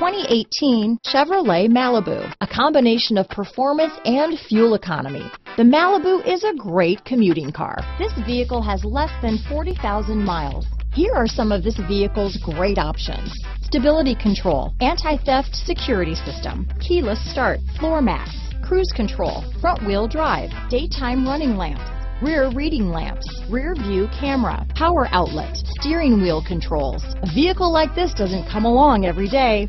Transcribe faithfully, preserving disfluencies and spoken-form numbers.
twenty eighteen Chevrolet Malibu, a combination of performance and fuel economy. The Malibu is a great commuting car. This vehicle has less than forty thousand miles. Here are some of this vehicle's great options: stability control, anti-theft security system, keyless start, floor mats, cruise control, front-wheel drive, daytime running lamps, rear reading lamps, rear view camera, power outlet, steering wheel controls. A vehicle like this doesn't come along every day.